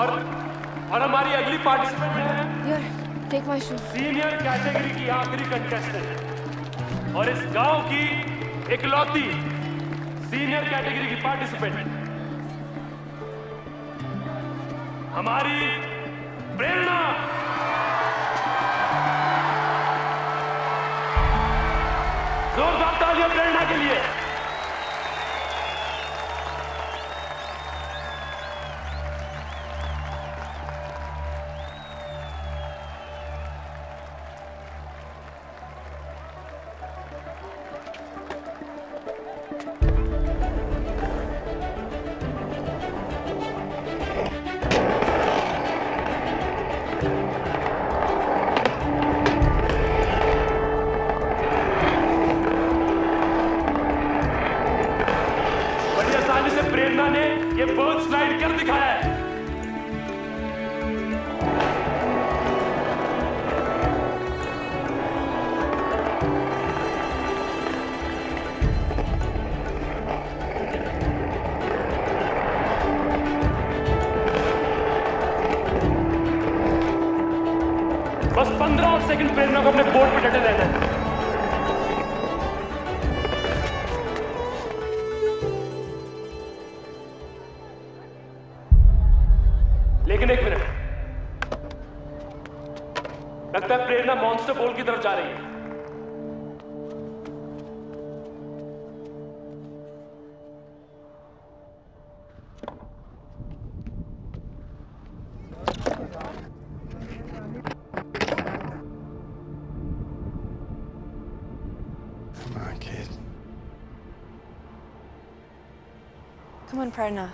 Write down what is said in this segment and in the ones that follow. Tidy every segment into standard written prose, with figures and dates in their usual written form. और हमारी अगली पार्टिसिपेंट है यार take my shoe senior category की आखिरी कंटेस्टेंट और इस गांव की इकलौती सीनियर कैटेगरी की पार्टिसिपेंट हमारी प्रेरणा जोरदार तालियां प्रेरणा के लिए बोल की तरफ जा रही है Come on, Prerana.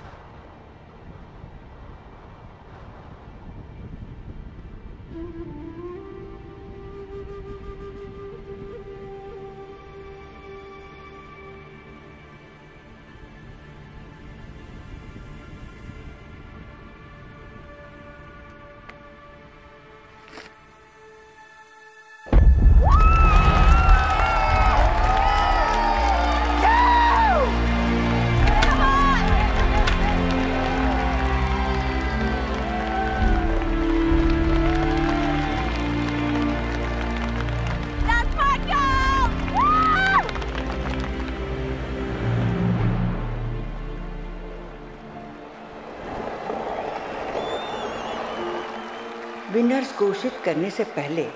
विनर्स घोषित करने से पहले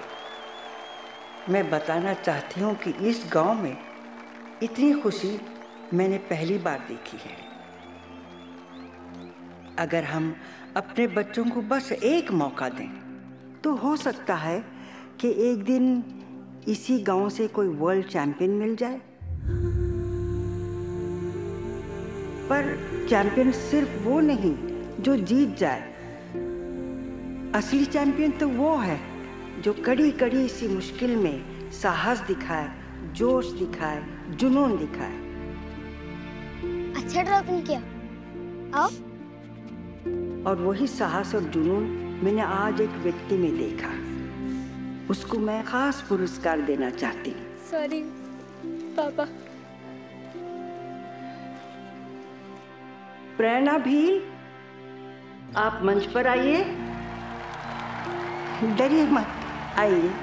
मैं बताना चाहती हूँ कि इस गांव में इतनी खुशी मैंने पहली बार देखी है। अगर हम अपने बच्चों को बस एक मौका दें, तो हो सकता है कि एक दिन इसी गांव से कोई वर्ल्ड चैंपियन मिल जाए। पर चैंपियन सिर्फ वो नहीं जो जीत जाए। असली चैंपियन तो वो है जो कड़ी कड़ी इसी मुश्किल में साहस दिखाए, जोश दिखाए, जुनून दिखाए। अच्छा ड्रा तुम क्या? आओ। और वही साहस और जुनून मैंने आज एक व्यक्ति में देखा। उसको मैं खास पुरस्कार देना चाहती हूँ। सॉरी, पापा। प्रेरणा भील, आप मंच पर आइए। डरिए मत, आइए।